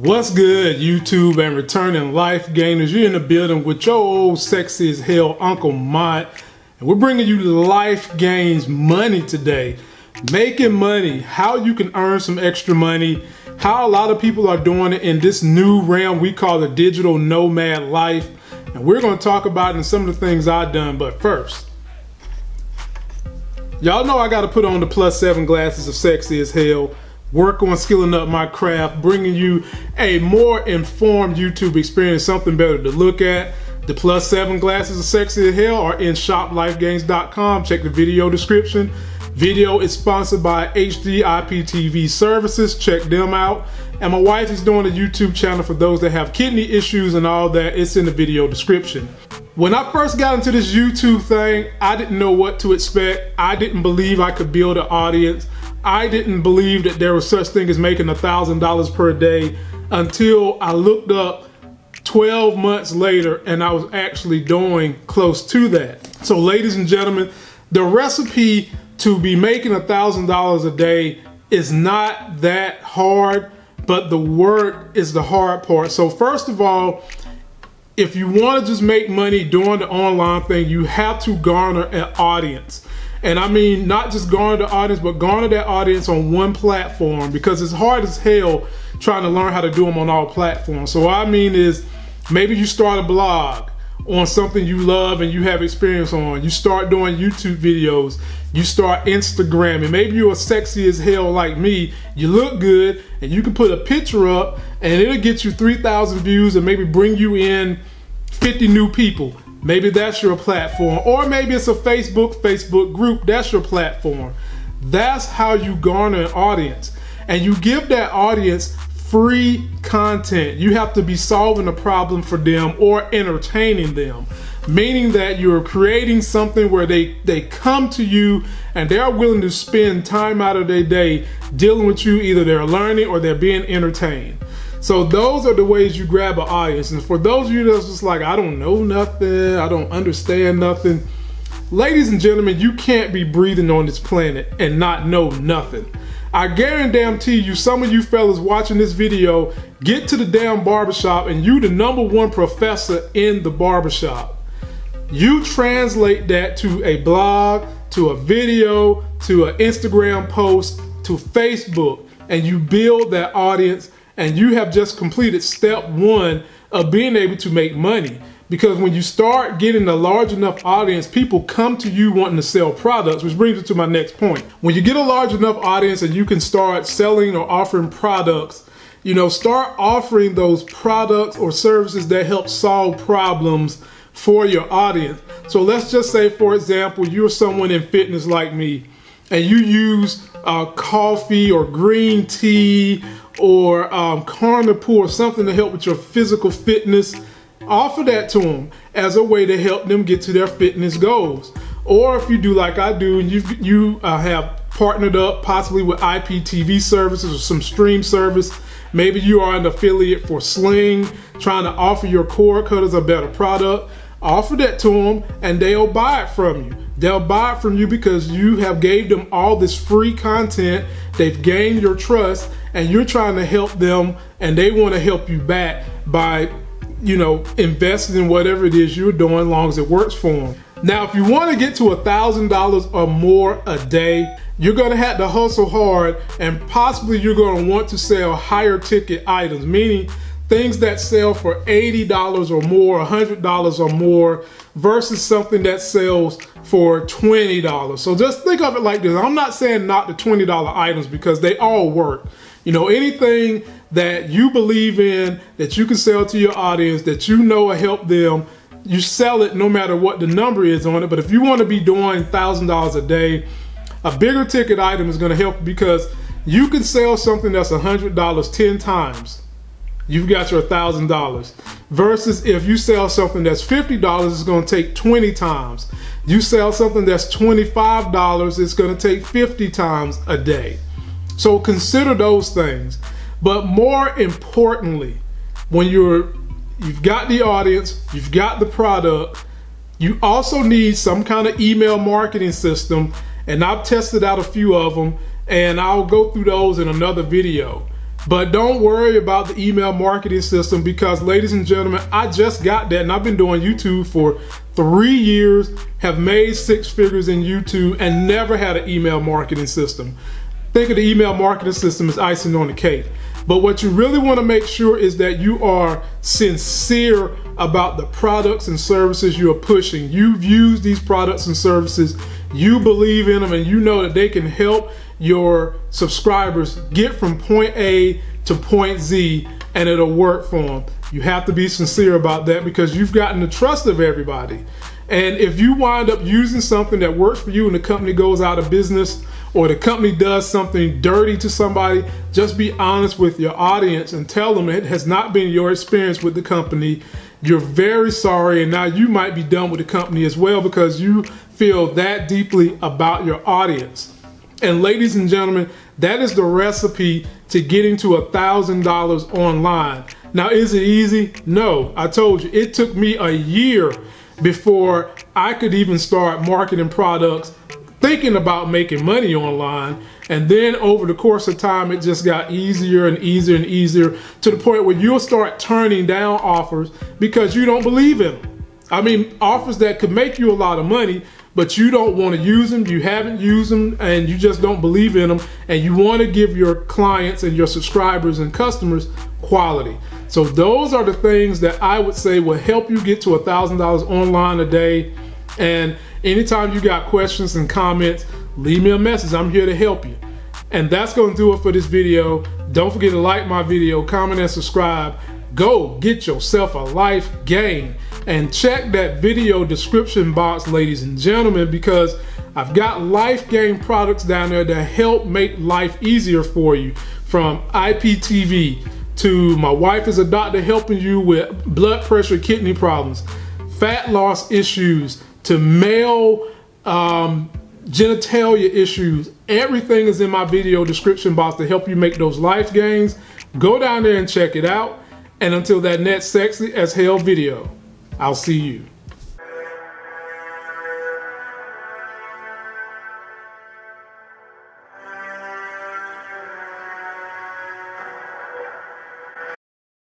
What's good, YouTube and returning life gainers? You're in the building with your old sexy as hell Uncle Mont, and we're bringing you Life Gains Money today. Making money, how you can earn some extra money, how a lot of people are doing it in this new realm we call the digital nomad life, and we're going to talk about it and some of the things I've done. But first, y'all know I got to put on the +7 glasses of sexy as hell, work on skilling up my craft, bringing you a more informed YouTube experience, something better to look at. The +7 glasses of sexy as hell are in shoplifegains.com. Check the video description. Video is sponsored by HD IPTV services. Check them out. And my wife is doing a YouTube channel for those that have kidney issues and all that. It's in the video description. When I first got into this YouTube thing, I didn't know what to expect. I didn't believe I could build an audience. I didn't believe that there was such thing as making $1,000 per day until I looked up 12 months later and I was actually doing close to that. So ladies and gentlemen, the recipe to be making $1,000 a day is not that hard, but the work is the hard part. So first of all, if you want to just make money doing the online thing, you have to garner an audience. And I mean, not just garner the audience, but garner that audience on one platform, because it's hard as hell trying to learn how to do them on all platforms. So what I mean is, maybe you start a blog on something you love and you have experience on. You start doing YouTube videos. You start Instagramming. Maybe you're sexy as hell like me. You look good and you can put a picture up and it'll get you 3,000 views and maybe bring you in 50 new people. Maybe that's your platform. Or maybe it's a Facebook group. That's your platform. That's how you garner an audience. And you give that audience free content. You have to be solving a problem for them or entertaining them. Meaning that you're creating something where they come to you and they're willing to spend time out of their day dealing with you. Either they're learning or they're being entertained. So those are the ways you grab an audience. And for those of you that's just like, I don't know nothing, I don't understand nothing, ladies and gentlemen, you can't be breathing on this planet and not know nothing. I guarantee you, some of you fellas watching this video get to the damn barbershop and you the #1 professor in the barbershop. You translate that to a blog, to a video, to an Instagram post, to Facebook, and you build that audience. And you have just completed step one of being able to make money. Because when you start getting a large enough audience, people come to you wanting to sell products, which brings me to my next point. When you get a large enough audience and you can start selling or offering products, you know, start offering those products or services that help solve problems for your audience. So let's just say, for example, you're someone in fitness like me, and you use coffee or green tea or carnivore or something to help with your physical fitness. Offer that to them as a way to help them get to their fitness goals. Or if you do like I do, and you have partnered up possibly with IPTV services or some stream service. Maybe you are an affiliate for Sling, trying to offer your cord cutters a better product. Offer that to them and they'll buy it from you. They'll buy it from you because you have gave them all this free content. They've gained your trust and you're trying to help them, and they want to help you back by, you know, investing in whatever it is you're doing, as long as it works for them. Now, if you want to get to $1,000 or more a day, you're going to have to hustle hard, and possibly you're going to want to sell higher ticket items, meaning things that sell for $80 or more, $100 or more, versus something that sells for $20. So just think of it like this. I'm not saying not the $20 items, because they all work. You know, anything that you believe in, that you can sell to your audience, that you know will help them, you sell it no matter what the number is on it. But if you want to be doing $1,000 a day, a bigger ticket item is going to help, because you can sell something that's $100 10 times. You've got your $1,000, versus if you sell something that's $50, it's going to take 20 times. You sell something that's $25, it's going to take 50 times a day. So consider those things. But more importantly, when you've got the audience, you've got the product, you also need some kind of email marketing system. And I've tested out a few of them, and I'll go through those in another video. But don't worry about the email marketing system, because ladies and gentlemen, I just got that, and I've been doing YouTube for 3 years, have made 6 figures in YouTube, and never had an email marketing system. Think of the email marketing system as icing on the cake. But what you really want to make sure is that you are sincere about the products and services you are pushing. You've used these products and services, you believe in them, and you know that they can help your subscribers get from point A to point Z, and it'll work for them. You have to be sincere about that, because you've gotten the trust of everybody. And if you wind up using something that works for you and the company goes out of business, or the company does something dirty to somebody, just be honest with your audience and tell them it has not been your experience with the company. You're very sorry, and now you might be done with the company as well, because you feel that deeply about your audience. And ladies and gentlemen, that is the recipe to getting to $1,000 online. Now, is it easy? No, I told you, it took me a year before I could even start marketing products, thinking about making money online. And then over the course of time, it just got easier and easier and easier, to the point where you'll start turning down offers because you don't believe in them. I mean, offers that could make you a lot of money, but you don't want to use them, you haven't used them, and you just don't believe in them, and you want to give your clients and your subscribers and customers quality. So those are the things that I would say will help you get to $1,000 online a day. And anytime you got questions and comments, leave me a message. I'm here to help you. And that's going to do it for this video. Don't forget to like my video, comment, and subscribe. Go get yourself a life gain. And check that video description box, ladies and gentlemen, because I've got life gain products down there that help make life easier for you. From IPTV to my wife is a doctor helping you with blood pressure, kidney problems, fat loss issues, to male genitalia issues. Everything is in my video description box to help you make those life gains. Go down there and check it out. And until that next sexy as hell video, I'll see you.